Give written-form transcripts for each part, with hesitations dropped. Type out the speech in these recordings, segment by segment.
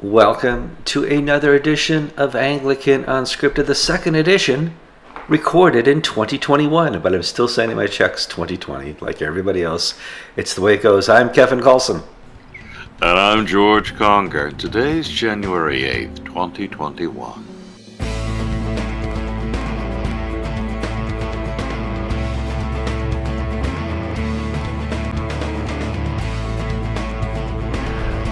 Welcome to another edition of Anglican Unscripted, the second edition, recorded in 2021, but I'm still sending my checks 2020 like everybody else. It's the way it goes. I'm Kevin Coulson. And I'm George Conger. Today's January 8th, 2021.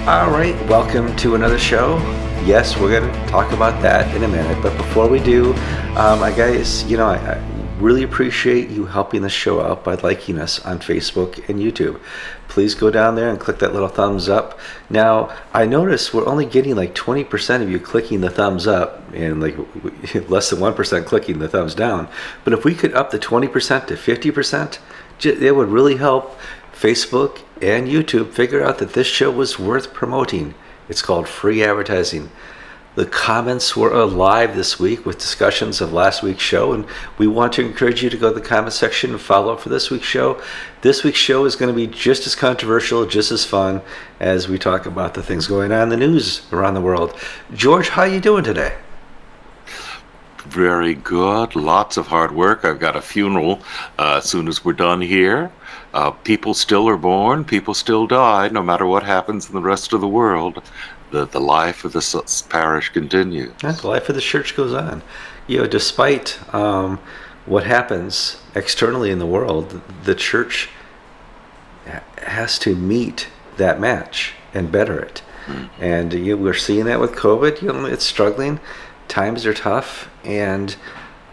All right, welcome to another show. Yes, we're going to talk about that in a minute. But before we do, I guess, you know, I really appreciate you helping this show out by liking us on Facebook and YouTube. Please go down there and click that little thumbs up. Now, I notice we're only getting like 20% of you clicking the thumbs up and like less than 1% clicking the thumbs down. But if we could up the 20% to 50%, it would really help Facebook and YouTube figured out that this show was worth promoting. It's called free advertising. The comments were alive this week with discussions of last week's show, and we want to encourage you to go to the comment section and follow up for this week's show. This week's show is going to be just as controversial, just as fun as we talk about the things going on in the news around the world. George, how are you doing today? Very good. Lots of hard work. I've got a funeral as soon as we're done here. People still are born, people still die, no matter what happens in the rest of the world. The life of the parish continues. And the life of the church goes on. You know, despite what happens externally in the world, the church has to meet that match and better it. Mm-hmm. And you know, we're seeing that with COVID. You know, it's struggling. Times are tough. And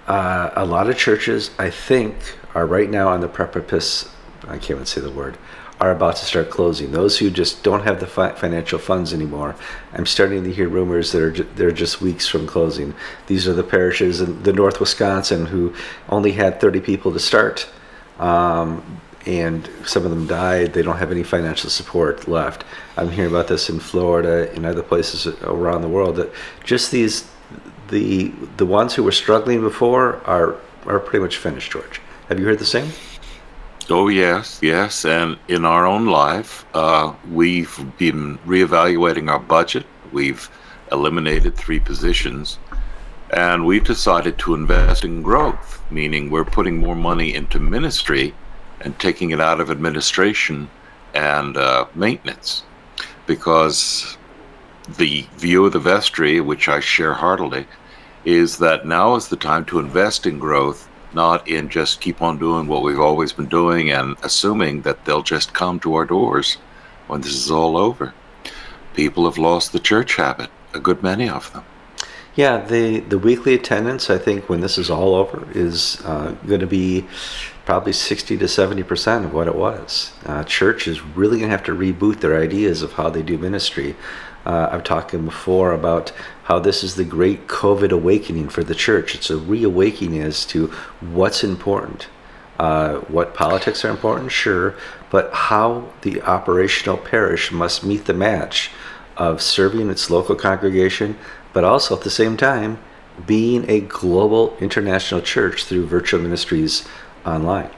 a lot of churches, I think, are right now on the precipice. I can't even say the word, are about to start closing. Those who just don't have the financial funds anymore, I'm starting to hear rumors that they're just weeks from closing. These are the parishes in the North Wisconsin who only had 30 people to start, and some of them died. They don't have any financial support left. I'm hearing about this in Florida and other places around the world, that just these, the ones who were struggling before are pretty much finished, George. Have you heard the same? Oh, yes, yes. And in our own life, we've been reevaluating our budget. We've eliminated 3 positions, and we've decided to invest in growth, meaning we're putting more money into ministry and taking it out of administration and maintenance, because the view of the vestry, which I share heartily, is that now is the time to invest in growth, not in just keep on doing what we've always been doing and assuming that they'll just come to our doors when this is all over. People have lost the church habit, a good many of them. Yeah, the weekly attendance, I think, when this is all over, is going to be probably 60 to 70% of what it was. Church is really going to have to reboot their ideas of how they do ministry. I've talked before about how this is the great COVID awakening for the church. It's a reawakening as to what's important. What politics are important, sure, but how the operational parish must meet the match of serving its local congregation, but also at the same time being a global international church through virtual ministries online.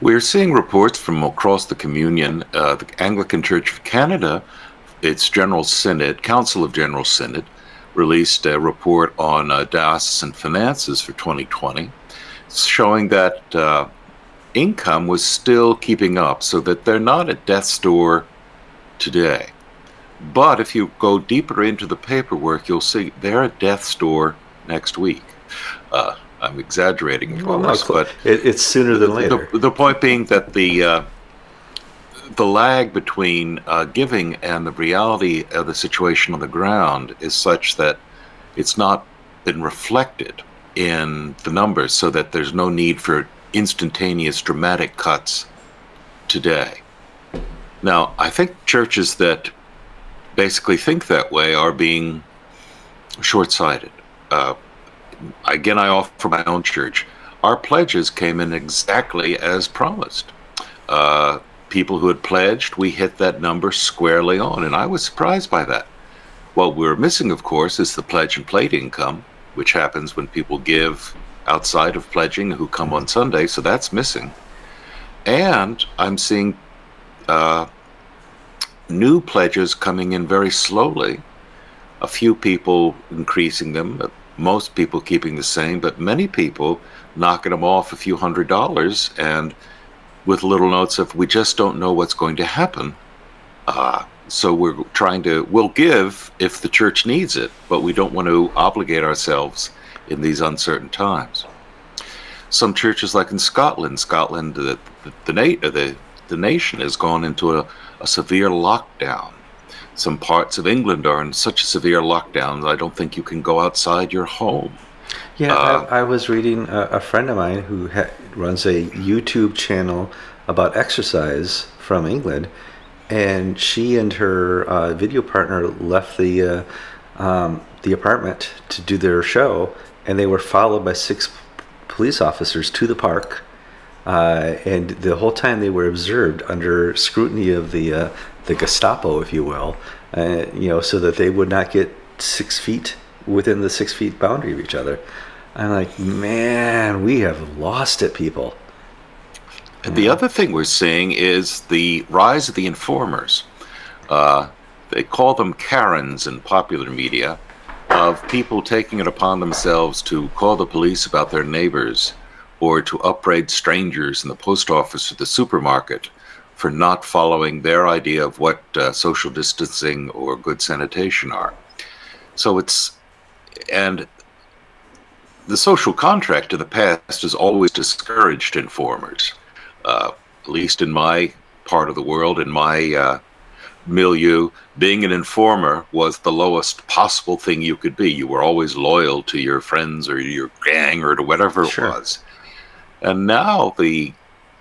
We're seeing reports from across the communion. The Anglican Church of Canada, its General Synod, Council of General Synod, released a report on diocesan finances for 2020, showing that income was still keeping up, so that they're not at death's door today. But if you go deeper into the paperwork, you'll see they're at death's door next week. I'm exaggerating, of course, but it's sooner than later. The point being that the lag between giving and the reality of the situation on the ground is such that it's not been reflected in the numbers, so that there's no need for instantaneous dramatic cuts today. Now, I think churches that basically think that way are being short-sighted. Again, I offer my own church. Our pledges came in exactly as promised. People who had pledged, we hit that number squarely on, and I was surprised by that. What we're missing, of course, is the pledge and plate income, which happens when people give outside of pledging, who come on Sunday, so that's missing. And I'm seeing new pledges coming in very slowly. A few people increasing them, most people keeping the same, but many people knocking them off a few $100s and with little notes of, we just don't know what's going to happen. So we're trying to, we'll give if the church needs it, but we don't want to obligate ourselves in these uncertain times. Some churches, like in Scotland, the nation has gone into a severe lockdown. Some parts of England are in such a severe lockdown that I don't think you can go outside your home. Yeah, I was reading a friend of mine who runs a YouTube channel about exercise from England, and she and her video partner left the apartment to do their show, and they were followed by 6 police officers to the park, and the whole time they were observed under scrutiny of the Gestapo, if you will, you know, so that they would not get 6 feet within the 6 feet boundary of each other. I'm like, man, we have lost it, people. And the other thing we're seeing is the rise of the informers. They call them Karens in popular media, of people taking it upon themselves to call the police about their neighbors or to upbraid strangers in the post office or the supermarket for not following their idea of what social distancing or good sanitation are. So it's, and the social contract of the past has always discouraged informers. At least in my part of the world, in my milieu, being an informer was the lowest possible thing you could be. You were always loyal to your friends or your gang or to whatever it was. And now the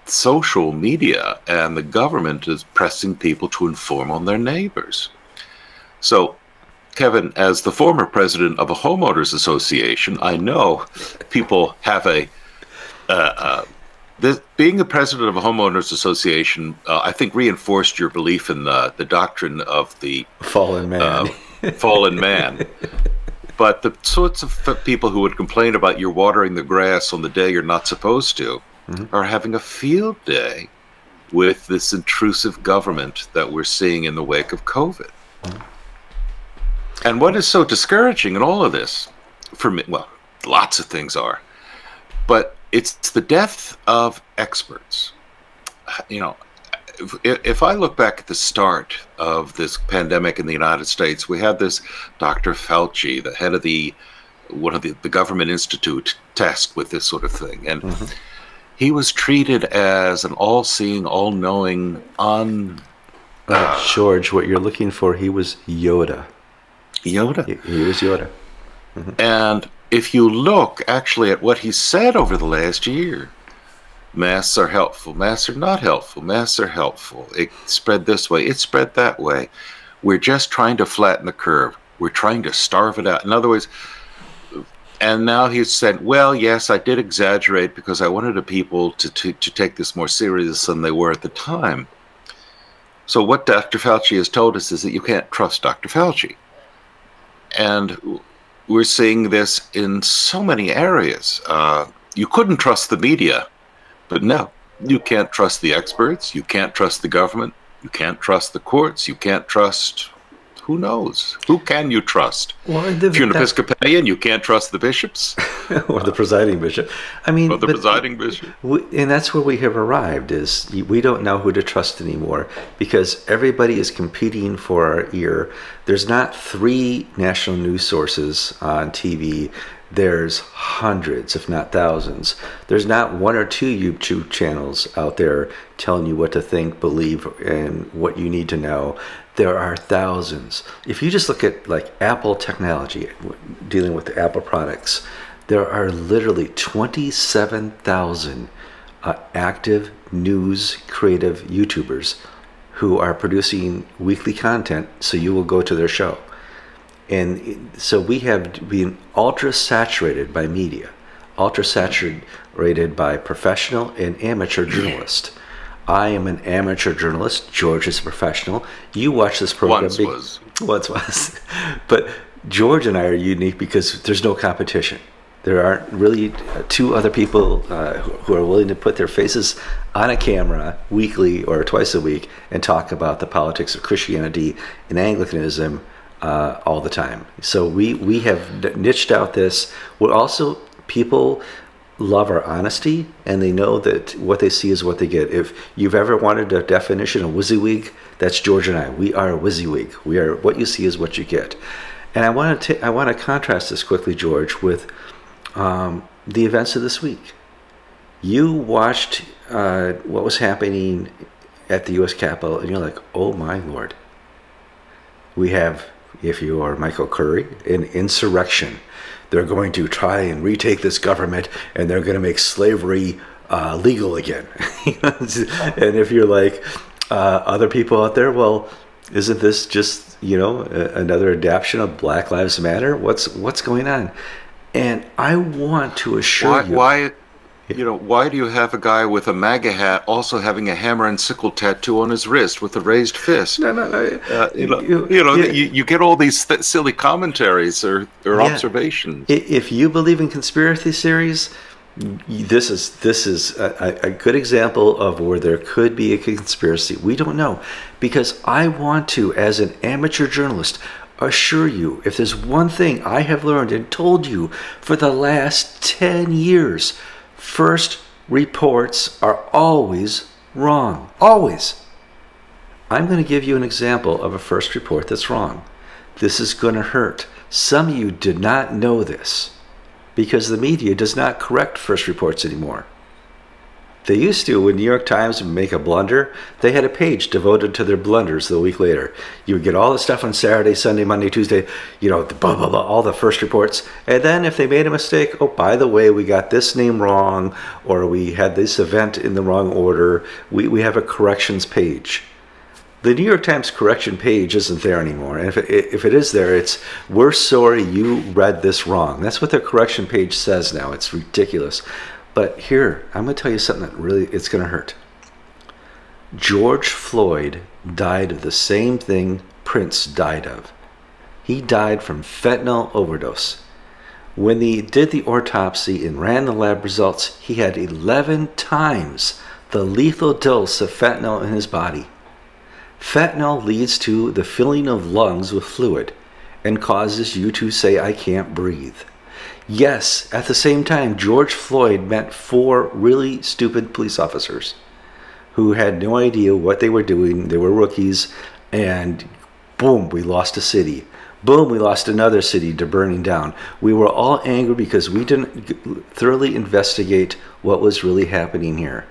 social media and the government is pressing people to inform on their neighbors. So, Kevin, as the former president of a homeowners association, I know people have a... being the president of a homeowners association, I think reinforced your belief in the doctrine of the fallen man. But the sorts of people who would complain about you're watering the grass on the day you're not supposed to are having a field day with this intrusive government that we're seeing in the wake of COVID. And what is so discouraging in all of this, for me, well, lots of things are, but it's the death of experts. You know, if I look back at the start of this pandemic in the United States, we had this Dr. Fauci, the head of one of the government institute, tasked with this sort of thing, and he was treated as an all-seeing, all-knowing, George, what you're looking for, he was Yoda. He was Yoda. And if you look actually at what he said over the last year, masks are helpful, masks are not helpful, masks are helpful, it spread this way, it spread that way, we're just trying to flatten the curve, we're trying to starve it out. In other words, and now he's said, well, yes, I did exaggerate because I wanted the people to take this more serious than they were at the time. So what Dr. Fauci has told us is that you can't trust Dr. Fauci. And we're seeing this in so many areas. You couldn't trust the media, but now you can't trust the experts, you can't trust the government, you can't trust the courts, you can't trust, who knows? Who can you trust? Well, if you're an Episcopalian, you can't trust the bishops. Or the presiding bishop. I mean, or the presiding bishop. And that's where we have arrived, is we don't know who to trust anymore because everybody is competing for our ear. There's not 3 national news sources on TV. There's hundreds, if not thousands. There's not 1 or 2 YouTube channels out there telling you what to think, believe, and what you need to know. There are thousands. If you just look at like Apple technology, dealing with the Apple products, there are literally 27,000 active news creative YouTubers who are producing weekly content, so you will go to their show. And so we have been ultra-saturated by media, ultra-saturated by professional and amateur journalists. I am an amateur journalist. George is a professional. You watch this program. Once was. But George and I are unique because there's no competition. There aren't really two other people who are willing to put their faces on a camera weekly or twice a week and talk about the politics of Christianity and Anglicanism all the time. So we have niched out this. We're also, people love our honesty, and they know that what they see is what they get. If you've ever wanted a definition of WYSIWYG, that's George and I. We are WYSIWYG. We are, what you see is what you get. And I want to contrast this quickly, George, with the events of this week. You watched what was happening at the U.S. Capitol, and you're like, oh my Lord. We have, if you are Michael Curry, an insurrection. They're going to try and retake this government, and they're going to make slavery legal again. And if you're like other people out there, well, isn't this just, you know, another adaptation of Black Lives Matter? What's going on? And I want to assure you. Why do you have a guy with a MAGA hat also having a hammer and sickle tattoo on his wrist with a raised fist? You get all these silly commentaries or observations. If you believe in conspiracy theories, this is a good example of where there could be a conspiracy. We don't know, because I want to, as an amateur journalist, assure you, if there's one thing I have learned and told you for the last 10 years, first reports are always wrong. Always. I'm going to give you an example of a first report that's wrong. This is going to hurt. Some of you did not know this because the media does not correct first reports anymore. They used to, when New York Times would make a blunder, they had a page devoted to their blunders the week later. You would get all the stuff on Saturday, Sunday, Monday, Tuesday, you know, blah, blah, blah, all the first reports. And then if they made a mistake, oh, by the way, we got this name wrong, or we had this event in the wrong order, we have a corrections page. The New York Times correction page isn't there anymore. And if it is there, it's, we're sorry you read this wrong. That's what their correction page says now. It's ridiculous. But here, I'm going to tell you something that really, it's going to hurt. George Floyd died of the same thing Prince died of. He died from fentanyl overdose. When they did the autopsy and ran the lab results, he had 11 times the lethal dose of fentanyl in his body. Fentanyl leads to the filling of lungs with fluid and causes you to say, I can't breathe. Yes, at the same time, George Floyd met 4 really stupid police officers who had no idea what they were doing. They were rookies, and boom, we lost a city. Boom, we lost another city to burning down. We were all angry because we didn't thoroughly investigate what was really happening here.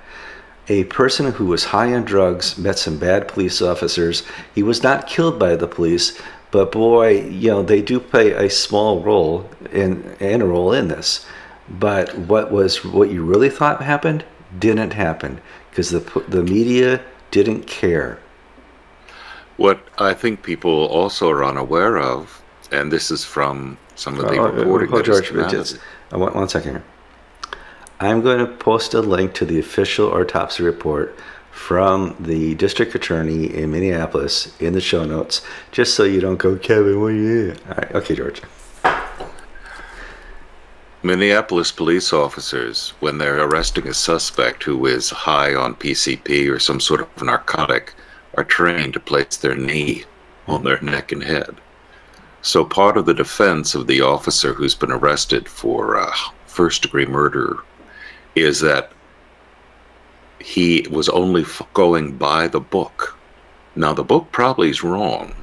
A person who was high on drugs met some bad police officers. He was not killed by the police, but boy, you know, they do play a small role in this. But what you really thought happened didn't happen, because the media didn't care. What I think people also are unaware of, and this is from some of the reporting. One second here. I'm going to post a link to the official autopsy report from the district attorney in Minneapolis in the show notes, just so you don't go, Kevin, what are you doing? All right, okay, George. Minneapolis police officers, when they're arresting a suspect who is high on PCP or some sort of narcotic, are trained to place their knee on their neck and head. So part of the defense of the officer who's been arrested for first-degree murder is that he was only going by the book. Now the book probably is wrong,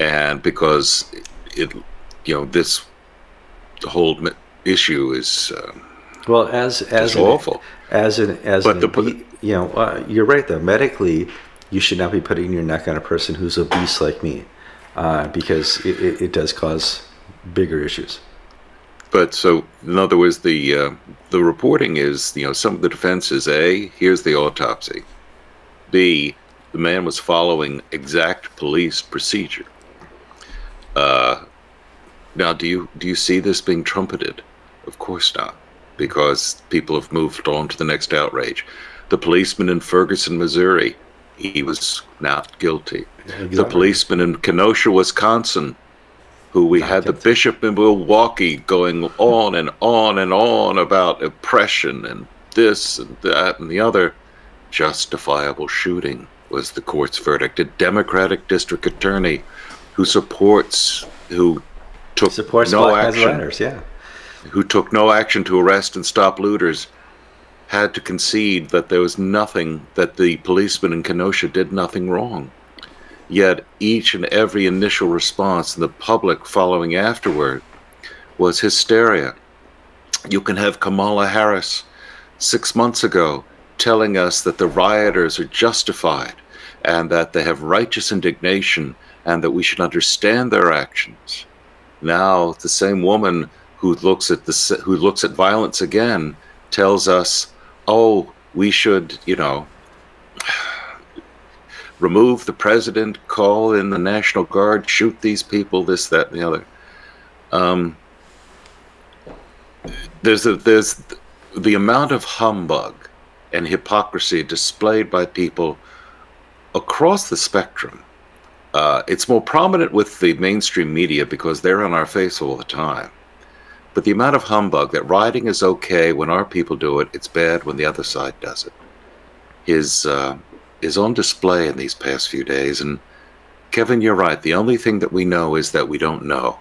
and because this whole issue is well, as awful you're right though. Medically, you should not be putting your neck on a person who's obese like me, because it does cause bigger issues. But so, in other words, the reporting is, some of the defense is, A, here's the autopsy. B, the man was following exact police procedure. Now, do you see this being trumpeted? Of course not, because people have moved on to the next outrage. The policeman in Ferguson, Missouri, he was not guilty. Exactly. The policeman in Kenosha, Wisconsin, who we had the Bishop in Milwaukee going on and on and on about oppression and this and that and the other. Justifiable shooting was the court's verdict. A Democratic district attorney who supports no action, letters, yeah, who took no action to arrest and stop looters, had to concede that there was nothing, that the policeman in Kenosha did nothing wrong. Yet each and every initial response in the public following afterward was hysteria. You can have Kamala Harris 6 months ago telling us that the rioters are justified and that they have righteous indignation and that we should understand their actions. Now the same woman who looks at violence again tells us, oh, we should, you know, remove the president, call in the National Guard, shoot these people, this, that, and the other. There's the amount of humbug and hypocrisy displayed by people across the spectrum. It's more prominent with the mainstream media because they're in our face all the time. But the amount of humbug that rioting is okay when our people do it, it's bad when the other side does it, is on display in these past few days. And Kevin, you're right. The only thing that we know is that we don't know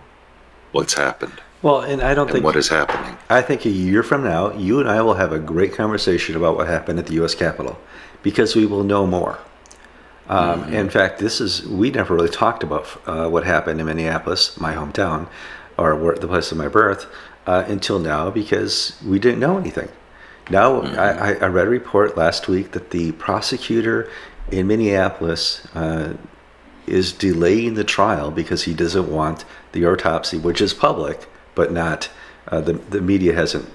what's happened. Well, and I don't think what is happening. I think a year from now, you and I will have a great conversation about what happened at the U.S. Capitol, because we will know more. In fact, we never really talked about what happened in Minneapolis, my hometown, or the place of my birth, until now, because we didn't know anything. Now, I read a report last week that the prosecutor in Minneapolis is delaying the trial because he doesn't want the autopsy, which is public, but not the media hasn't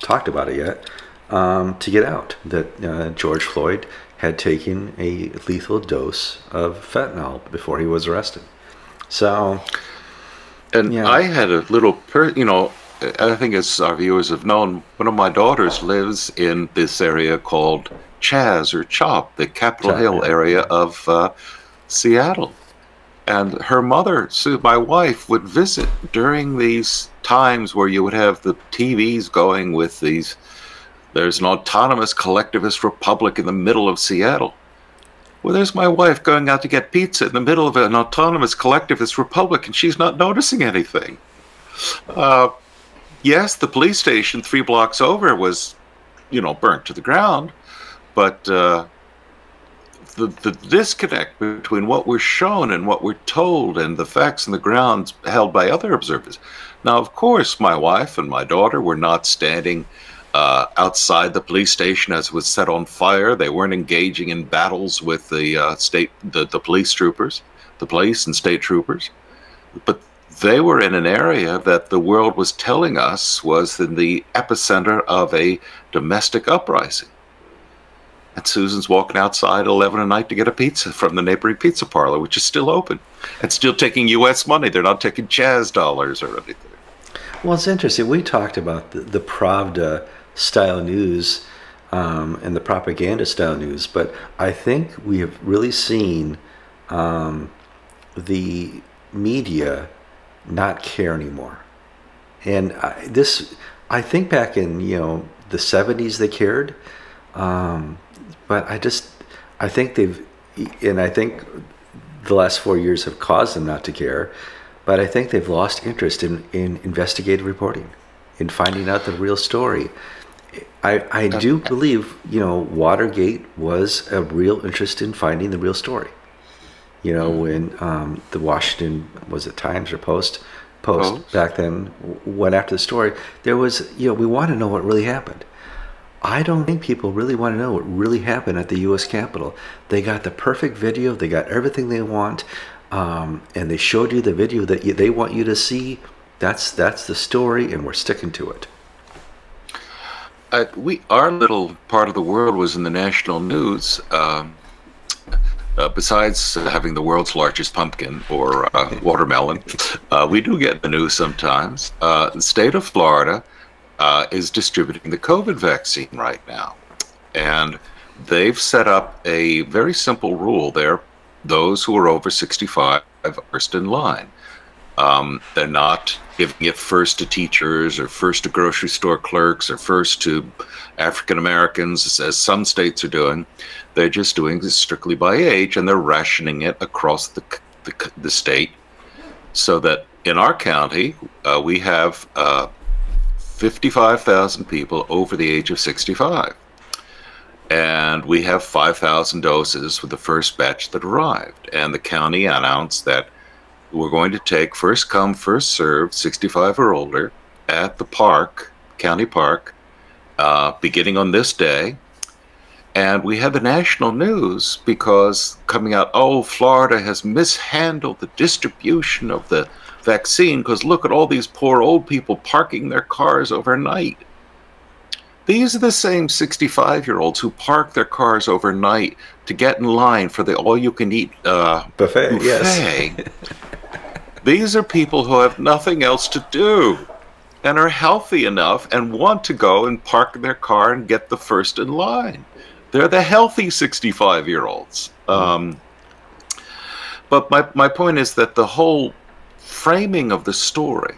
talked about it yet, to get out that George Floyd had taken a lethal dose of fentanyl before he was arrested. So, and yeah. I had a little, you know, I think as our viewers have known, one of my daughters lives in this area called Chaz or CHOP, the Capitol Hill area of Seattle. And her mother, Sue, my wife, would visit during these times where you would have the TVs going with these, there's an autonomous collectivist republic in the middle of Seattle. Well, there's my wife going out to get pizza in the middle of an autonomous collectivist republic, and she's not noticing anything. Yes, the police station 3 blocks over was, you know, burnt to the ground, but the disconnect between what we're shown and what we're told and the facts on the ground held by other observers. Now, of course, my wife and my daughter were not standing outside the police station as it was set on fire. They weren't engaging in battles with the police and state troopers, but they were in an area that the world was telling us was in the epicenter of a domestic uprising. And Susan's walking outside at 11 at night to get a pizza from the neighboring pizza parlor, which is still open and still taking U.S. money. They're not taking Chaz dollars or anything. Well, it's interesting. We talked about the Pravda style news and the propaganda style news, but I think we have really seen the media not care anymore. And I think back in, you know, the 70s they cared, but I think they've, and I think the last 4 years have caused them not to care, but I think they've lost interest in investigative reporting, in finding out the real story. I do believe, you know, Watergate was a real interest in finding the real story. You know, when the Washington, was it Times or Post back then went after the story, there was, you know, we want to know what really happened. I don't think people really want to know what really happened at the U.S. Capitol. They got the perfect video. They got everything they want, and they showed you the video that they want you to see. That's the story, and we're sticking to it. Our little part of the world was in the national news. Besides having the world's largest pumpkin or watermelon, we do get the news sometimes. The state of Florida is distributing the COVID vaccine right now. And they've set up a very simple rule there. Those who are over 65 are first in line. They're not giving it first to teachers or first to grocery store clerks or first to African Americans, as some states are doing. They're just doing this strictly by age, and they're rationing it across the state, so that in our county, we have 55,000 people over the age of 65. And we have 5,000 doses with the first batch that arrived. And the county announced that we're going to take first come, first served, 65 or older, at the park, county park, beginning on this day. And we had the national news because coming out, oh, Florida has mishandled the distribution of the vaccine because look at all these poor old people parking their cars overnight. These are the same 65-year-olds who park their cars overnight to get in line for the all-you-can-eat buffet. Yes. These are people who have nothing else to do and are healthy enough and want to go and park their car and get the first in line. They're the healthy 65-year-olds. But my point is that the whole framing of the story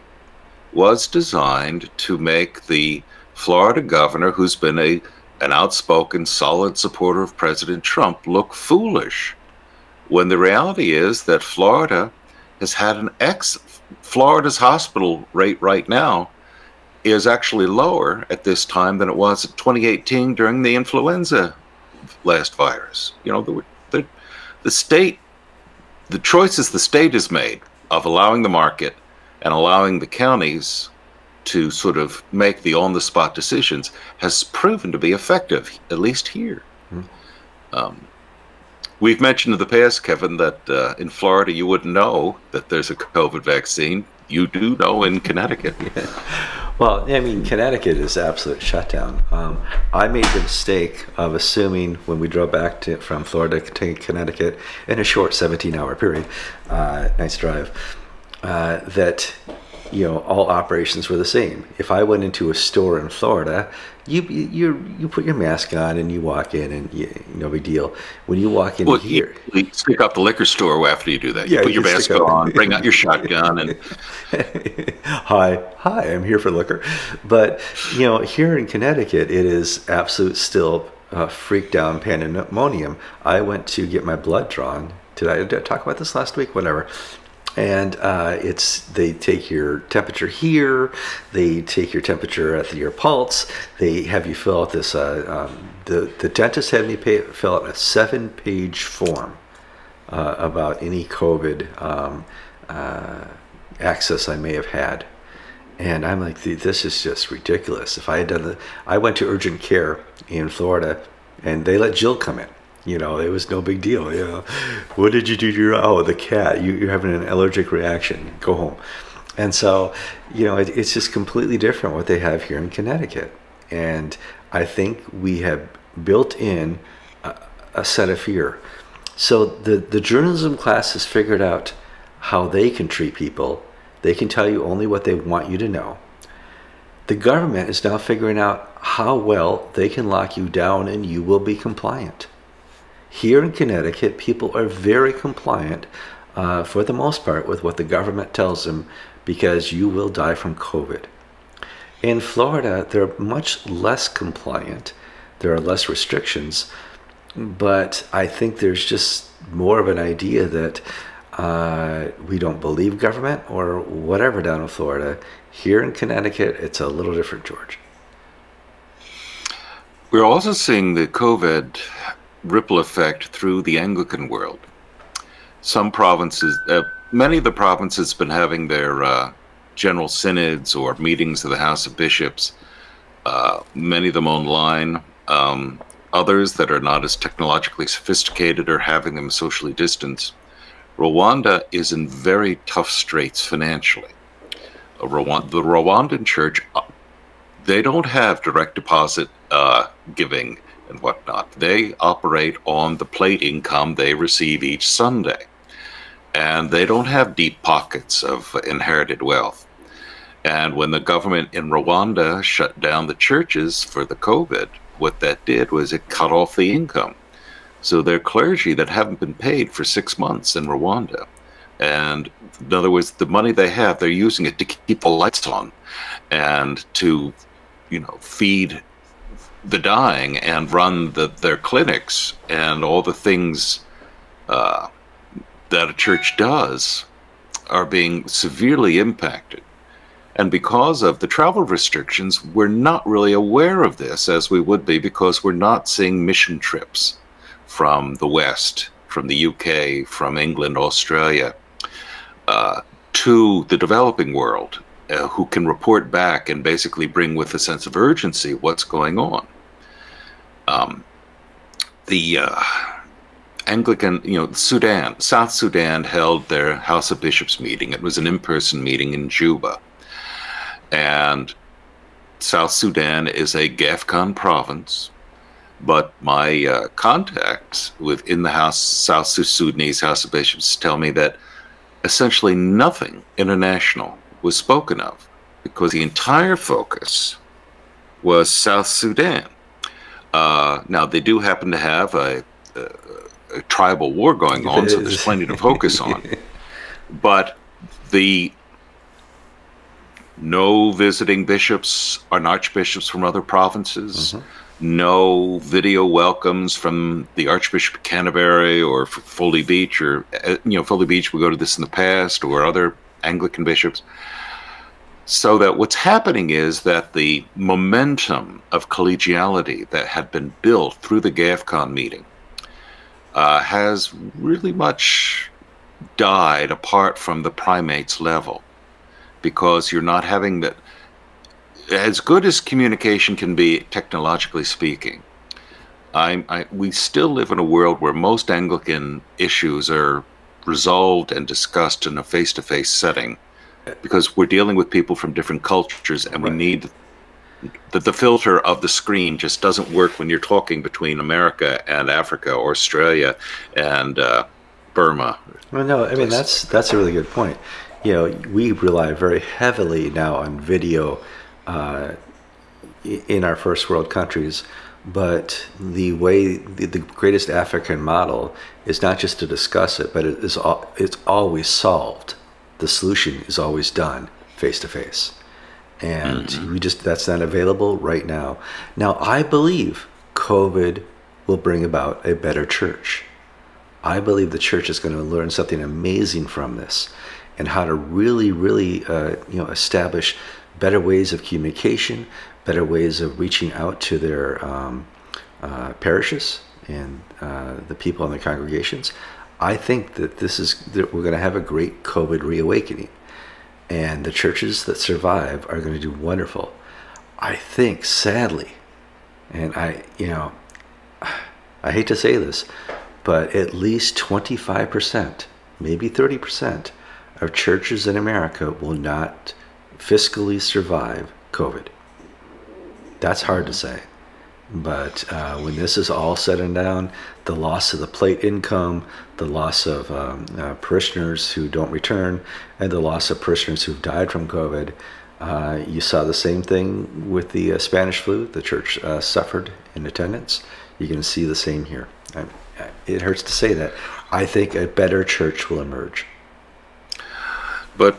was designed to make the Florida governor, who's been an outspoken, solid supporter of President Trump, look foolish, when the reality is that Florida has had Florida's hospital rate right now is actually lower at this time than it was in 2018 during the influenza last virus. You know, the choices the state has made of allowing the market and allowing the counties to sort of make the on-the-spot decisions has proven to be effective, at least here. We've mentioned in the past, Kevin, that in Florida you wouldn't know that there's a COVID vaccine. You do know in Connecticut. Yeah. Well, I mean, Connecticut is absolute shutdown. I made the mistake of assuming when we drove back from Florida to Connecticut in a short 17-hour period, nice drive, that you know, all operations were the same. If I went into a store in Florida, you put your mask on and you walk in, and no big deal. When you walk in here, you stick up the liquor store after you do that. Yeah, you put your mask on, bring out your shotgun, and hi, I'm here for liquor. But you know, here in Connecticut, it is absolute still freaked out pandemonium. I went to get my blood drawn. Did I talk about this last week? Whatever. And they take your temperature here, they take your temperature at your pulse, they have you fill out this, the dentist had me fill out a 7-page form about any COVID access I may have had. And I'm like, this is just ridiculous. If I had done I went to urgent care in Florida and they let Jill come in. You know, it was no big deal. You know, what did you do to your the cat? You're having an allergic reaction. Go home. And so, you know, it's just completely different what they have here in Connecticut. And I think we have built in a set of fear. So the journalism class has figured out how they can treat people. They can tell you only what they want you to know. The government is now figuring out how well they can lock you down and you will be compliant. Here in Connecticut, people are very compliant for the most part with what the government tells them, because you will die from COVID. In Florida, they're much less compliant. There are less restrictions, but I think there's just more of an idea that we don't believe government or whatever down in Florida. Here in Connecticut, it's a little different, George. We're also seeing the COVID ripple effect through the Anglican world. Some provinces, many of the provinces have been having their general synods or meetings of the House of Bishops, many of them online. Others that are not as technologically sophisticated are having them socially distanced. Rwanda is in very tough straits financially. The Rwandan church, they don't have direct deposit giving and whatnot. They operate on the plate income they receive each Sunday. And they don't have deep pockets of inherited wealth. And when the government in Rwanda shut down the churches for the COVID, what that did was it cut off the income. So their clergy that haven't been paid for 6 months in Rwanda And in other words, the money they have, they're using it to keep the lights on and to, you know, feed the dying and run their clinics and all the things that a church does are being severely impacted. And because of the travel restrictions, we're not really aware of this as we would be, because we're not seeing mission trips from the West, from the UK, from England, Australia, to the developing world, who can report back and basically bring with a sense of urgency what's going on. The Anglican, Sudan, South Sudan held their House of Bishops meeting. It was an in-person meeting in Juba. And South Sudan is a GAFCON province, but my contacts within the South Sudanese House of Bishops tell me that essentially nothing international was spoken of, because the entire focus was South Sudan. Now, they do happen to have a tribal war going on, so there's plenty to focus on. But no visiting bishops or archbishops from other provinces, no video welcomes from the Archbishop of Canterbury or Foley Beach, or, Foley Beach, we go to this in the past, or other Anglican bishops. So that what's happening is that the momentum of collegiality that had been built through the GAFCON meeting has really much died apart from the primates level, because you're not having that. As good as communication can be, technologically speaking, we still live in a world where most Anglican issues are resolved and discussed in a face-to-face setting, because we're dealing with people from different cultures, and we need that. The filter of the screen just doesn't work when you're talking between America and Africa, or Australia and Burma. Well, no, I mean, that's a really good point. We rely very heavily now on video in our first world countries. But the way the greatest African model is not just to discuss it, but it's always solved. The solution is always done face to face, and we that's not available right now. Now, I believe COVID will bring about a better church. I believe the church is going to learn something amazing from this, and how to really, really, establish better ways of communication, better ways of reaching out to their parishes and the people in the congregations. I think that we're going to have a great COVID reawakening, and the churches that survive are going to do wonderful. I think, sadly, and I hate to say this, but at least 25%, maybe 30% of churches in America will not fiscally survive COVID. That's hard to say. But when this is all said and done, the loss of the plate income, the loss of parishioners who don't return, and the loss of parishioners who've died from COVID, you saw the same thing with the Spanish flu. The church suffered in attendance. You're going to see the same here. It hurts to say that. I think a better church will emerge. But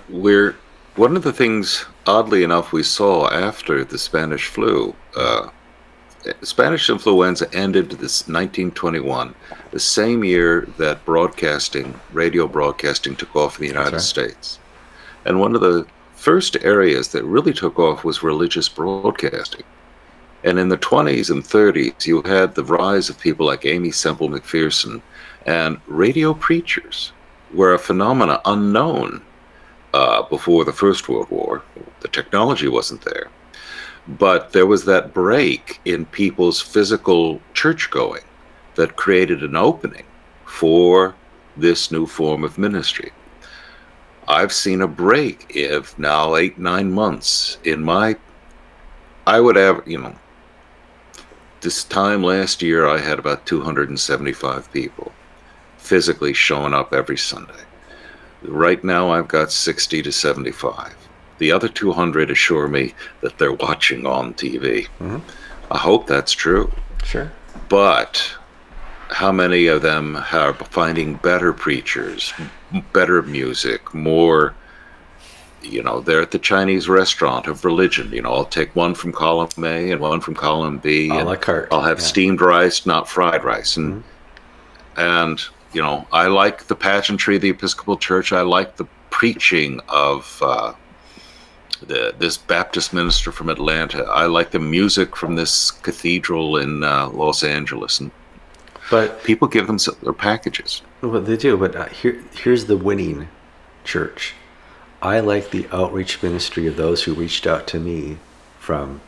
one of the things, oddly enough, we saw after the Spanish flu, Spanish influenza ended this 1921, the same year that radio broadcasting took off in the United States. And one of the first areas that really took off was religious broadcasting. And in the 20s and 30s, you had the rise of people like Amy Semple McPherson, and radio preachers were a phenomena unknown before the First World War. The technology wasn't there. But there was that break in people's physical church-going that created an opening for this new form of ministry. I've seen a break of now 8, 9 months in my, I would have, this time last year I had about 275 people physically showing up every Sunday. Right now I've got 60 to 75. The other 200 assure me that they're watching on TV. I hope that's true. Sure. But how many of them are finding better preachers, better music, more, you know, they're at the Chinese restaurant of religion. You know, I'll take one from column A and one from column B. A la carte. I'll have steamed rice, not fried rice. And, and, you know, I like the pageantry of the Episcopal Church. I like the preaching of this Baptist minister from Atlanta. I like the music from this cathedral in Los Angeles. And but people give them their packages. Well, they do, but here's the winning church. I like the outreach ministry of those who reached out to me from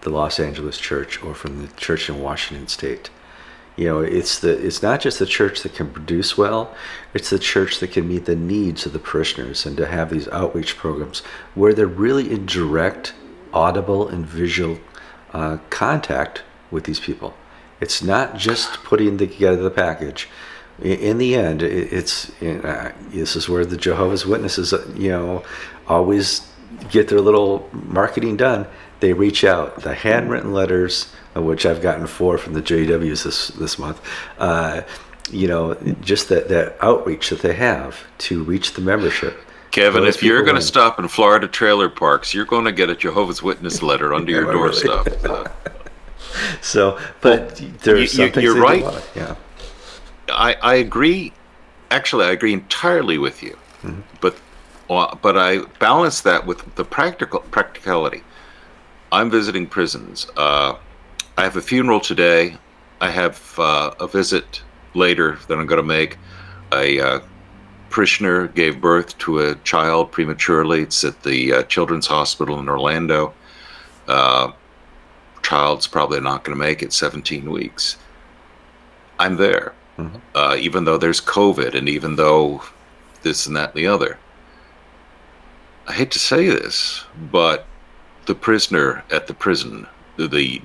the Los Angeles church or from the church in Washington State. You know, it's not just the church that can produce well, it's the church that can meet the needs of the parishioners, and to have these outreach programs where they're really in direct, audible, and visual contact with these people. It's not just putting together the package. In the end, it's this is where the Jehovah's Witnesses, you know, always get their little marketing done. They reach out, the handwritten letters, of which I've gotten 4 from the JWs this month. You know, just that outreach that they have to reach the membership. Kevin, if you're going to stop in Florida trailer parks, you're going to get a Jehovah's Witness letter under your doorstep. So, but there's something you're right. Yeah. I agree. Actually, I agree entirely with you, but I balance that with the practicality. I'm visiting prisons. I have a funeral today. I have a visit later that I'm going to make. A parishioner gave birth to a child prematurely. It's at the Children's Hospital in Orlando. Child's probably not going to make it, 17 weeks. I'm there. Even though there's COVID and even though this and that and the other. I hate to say this, but the prisoner at the prison, the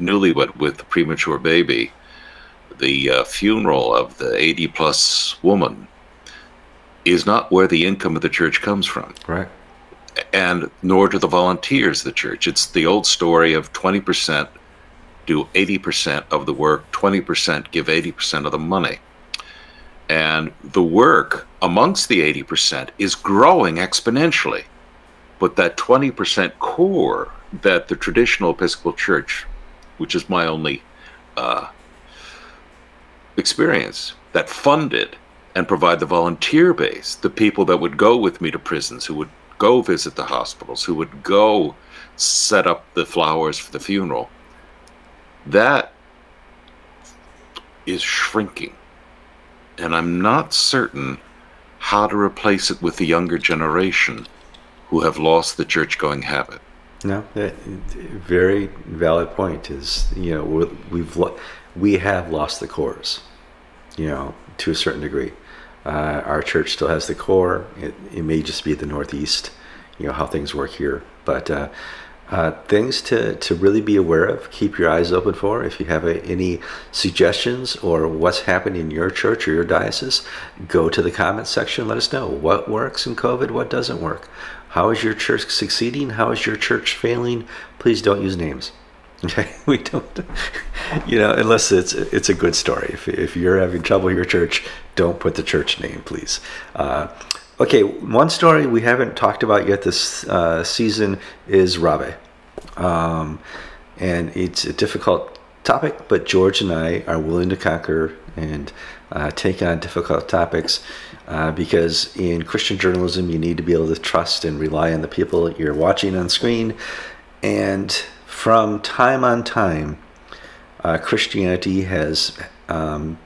newlywed with the premature baby, the funeral of the 80-plus woman is not where the income of the church comes from. Right. And nor do the volunteers of the church. It's the old story of 20% do 80% of the work, 20% give 80% of the money. And the work amongst the 80% is growing exponentially. But that 20% core that the traditional Episcopal Church, which is my only experience, that funded and provide the volunteer base, the people that would go with me to prisons, who would go visit the hospitals, who would go set up the flowers for the funeral, that is shrinking, and I'm not certain how to replace it with the younger generation who have lost the church-going habit. No, that very valid point is, you know, we have lost the cores, you know, to a certain degree. Our church still has the core. It may just be the Northeast, you know, how things work here, but things to really be aware of, keep your eyes open for. If you have any suggestions or what's happening in your church or your diocese, go to the comments section. Let us know what works in COVID, what doesn't work. How is your church succeeding? How is your church failing? Please don't use names. Okay, we don't. You know, unless it's a good story. If you're having trouble with your church, don't put the church name, please. Okay, one story we haven't talked about yet this season is Ravi. And it's a difficult topic, but George and I are willing to conquer and take on difficult topics because in Christian journalism, you need to be able to trust and rely on the people you're watching on screen. And from time on time, Christianity has brought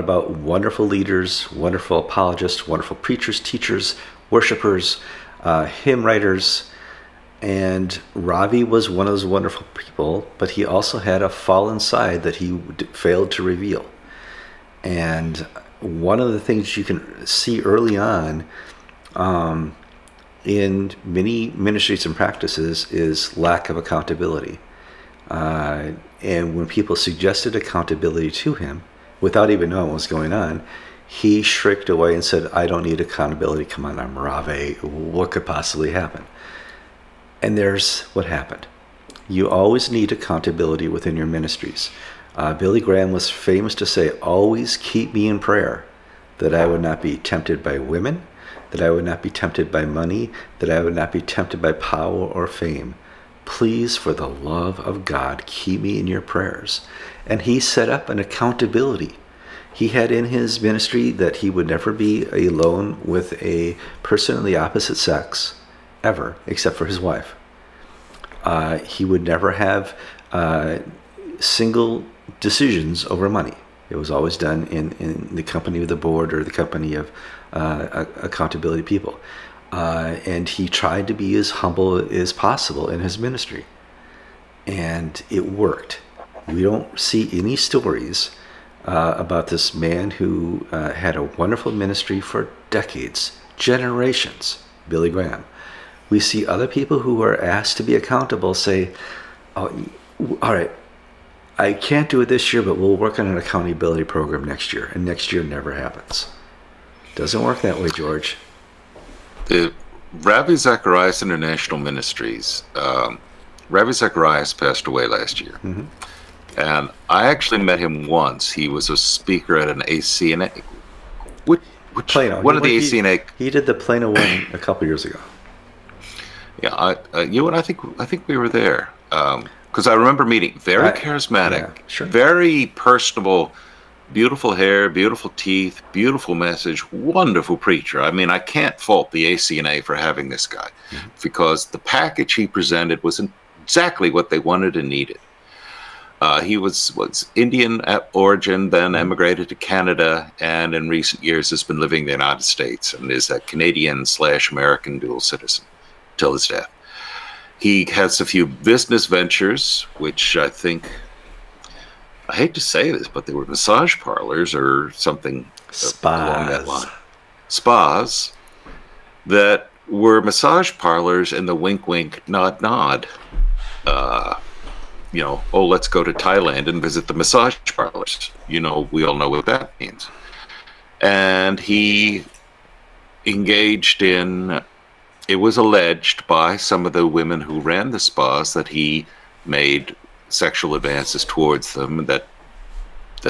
about wonderful leaders, wonderful apologists, wonderful preachers, teachers, worshipers, hymn writers, and Ravi was one of those wonderful people, but he also had a fallen side that he failed to reveal. And one of the things you can see early on in many ministries and practices is lack of accountability. And when people suggested accountability to him, without even knowing what was going on, he shrieked away and said, I don't need accountability. Come on, I'm Ravi. What could possibly happen? And there's what happened. You always need accountability within your ministries. Billy Graham was famous to say, always keep me in prayer. that I would not be tempted by women, that I would not be tempted by money, that I would not be tempted by power or fame. Please, for the love of God, keep me in your prayers. And he set up an accountability. He had in his ministry that he would never be alone with a person of the opposite sex, ever, except for his wife. He would never have single decisions over money. It was always done in the company of the board or the company of accountability people. And he tried to be as humble as possible in his ministry. And it worked. We don't see any stories about this man who had a wonderful ministry for decades, generations, Billy Graham. We see other people who are asked to be accountable say, oh, all right, I can't do it this year, but we'll work on an accountability program next year. And next year never happens. Doesn't work that way, George. The Ravi Zacharias International Ministries, Ravi Zacharias passed away last year. Mm-hmm. And I actually met him once. He was a speaker at an ACNA. Plano. What did the ACNA? He did the Plano one a couple years ago. Yeah, you and I think we were there because I remember meeting. Very charismatic, yeah, sure. Very personable, beautiful hair, beautiful teeth, beautiful message, wonderful preacher. I mean, I can't fault the ACNA for having this guy, mm-hmm, because the package he presented was exactly what they wanted and needed. He was Indian at origin, then emigrated to Canada, and in recent years has been living in the United States and is a Canadian/American dual citizen till his death. He has a few business ventures, which I think, I hate to say this, but they were massage parlors or something along that line. Spas that were massage parlors in the wink, wink, nod, nod. You know, oh, let's go to Thailand and visit the massage parlors. You know, we all know what that means. And he engaged in, it was alleged by some of the women who ran the spas that he made sexual advances towards them that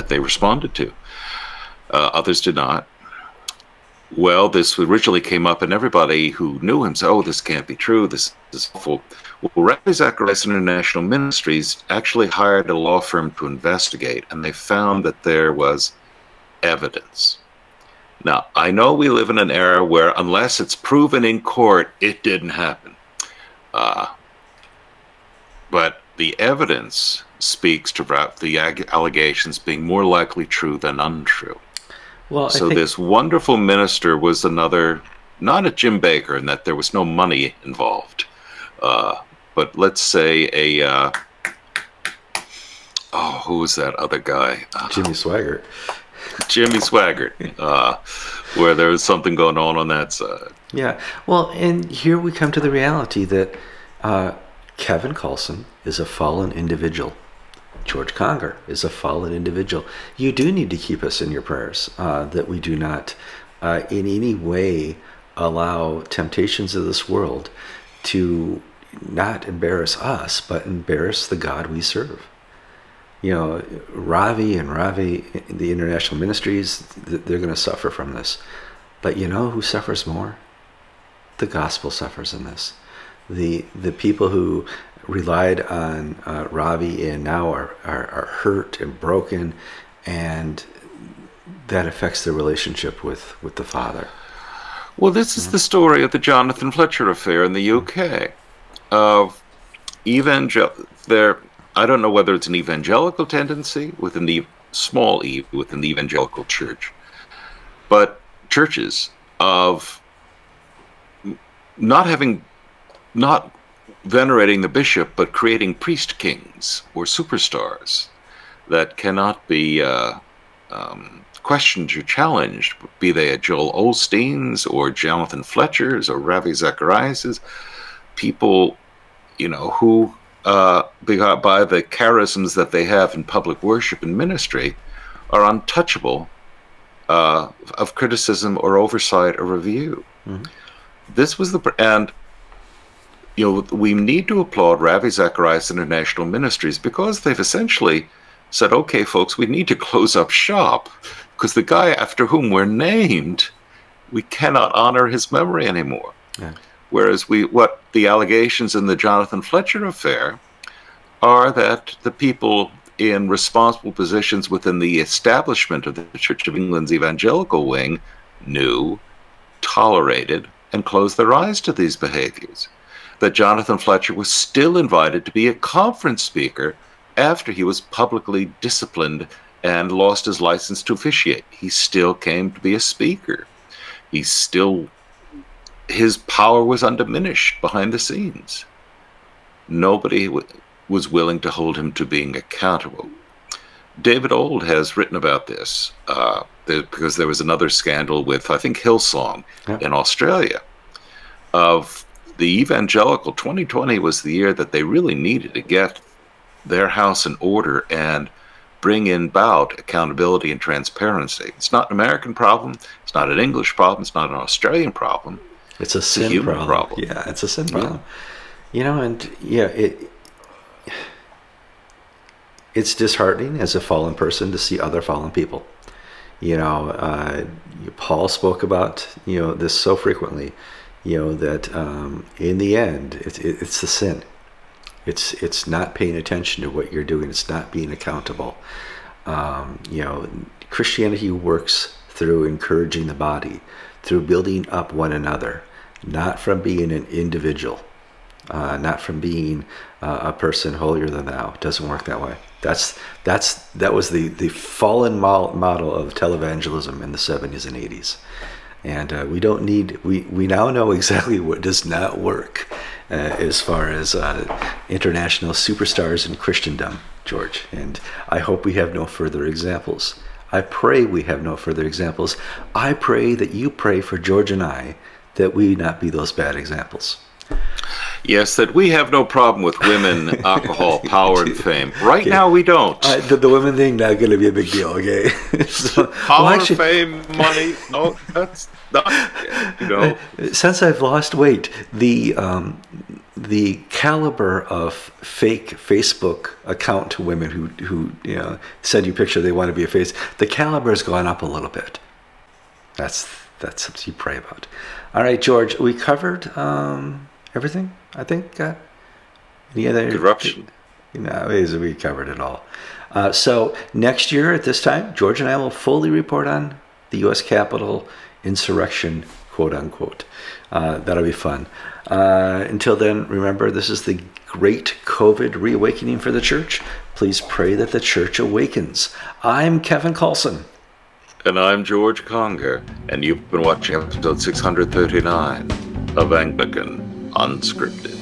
they responded to. Others did not. Well, this originally came up, and everybody who knew him said, oh, this can't be true, this is awful. Well, Ravi Zacharias International Ministries actually hired a law firm to investigate, and they found that there was evidence. Now, I know we live in an era where unless it's proven in court, it didn't happen. But the evidence speaks to the allegations being more likely true than untrue. Well, so this wonderful minister was another, not a Jim Baker in that there was no money involved. But let's say a, oh, who was that other guy? Jimmy Swaggart. Jimmy Swaggart, where there was something going on that side. Yeah, well, and here we come to the reality that Kevin Coulson is a fallen individual. George Conger is a fallen individual. You do need to keep us in your prayers that we do not in any way allow temptations of this world to not embarrass us, but embarrass the God we serve. You know, Ravi and Ravi, the International Ministries, they're going to suffer from this. But you know who suffers more? The gospel suffers in this. The people who relied on Ravi and now are hurt and broken, and that affects their relationship with the Father. Well, this is the story of the Jonathan Fletcher affair in the UK. Of I don't know whether it's an evangelical tendency within the small e within the evangelical church, but churches of not venerating the bishop, but creating priest kings or superstars that cannot be questioned or challenged, be they at Joel Osteen's or Jonathan Fletcher's or Ravi Zacharias's, people, you know, who by the charisms that they have in public worship and ministry are untouchable of criticism or oversight or review. Mm-hmm. This was and you know, we need to applaud Ravi Zacharias International Ministries because they've essentially said, okay, folks, we need to close up shop because the guy after whom we're named, we cannot honor his memory anymore. Yeah. Whereas what the allegations in the Jonathan Fletcher affair are that the people in responsible positions within the establishment of the Church of England's evangelical wing knew, tolerated, and closed their eyes to these behaviors. That Jonathan Fletcher was still invited to be a conference speaker after he was publicly disciplined and lost his license to officiate. He still came to be a speaker. He still, his power was undiminished behind the scenes. Nobody was willing to hold him to being accountable. David Old has written about this because there was another scandal with, I think, Hillsong in Australia. Of the evangelical, 2020 was the year that they really needed to get their house in order and bring about accountability and transparency. It's not an American problem. It's not an English problem. It's not an Australian problem. It's a sin problem. Yeah, it's a sin problem. Yeah. You know, and yeah, it's disheartening as a fallen person to see other fallen people. You know, Paul spoke about, you know, this so frequently, you know, that in the end, it's the sin. It's not paying attention to what you're doing. It's not being accountable. You know, Christianity works through encouraging the body, through building up one another, not from being an individual, not from being a person holier than thou. It doesn't work that way. That was the fallen model of televangelism in the 70s and 80s. And we don't need, we now know exactly what does not work as far as international superstars in Christendom, George. And I hope we have no further examples. I pray we have no further examples. I pray that you pray for George and I that we not be those bad examples. Yes, that we have no problem with women, alcohol, power, and fame. Right now, we don't. The women thing not going to be a big deal, okay? So, power, fame, money. No, that's not. You know. Since I've lost weight, the caliber of fake Facebook account to women who you know, send you a picture they want to be a face. The caliber has gone up a little bit. That's something you pray about. All right, George, we covered. Everything, I think. Any other corruption? No, we covered it all. So next year at this time, George and I will fully report on the U.S. Capitol insurrection, quote unquote. That'll be fun. Until then, remember, this is the great COVID reawakening for the church. Please pray that the church awakens. I'm Kevin Coulson. And I'm George Conger. And you've been watching episode 639 of Anglican Unscripted.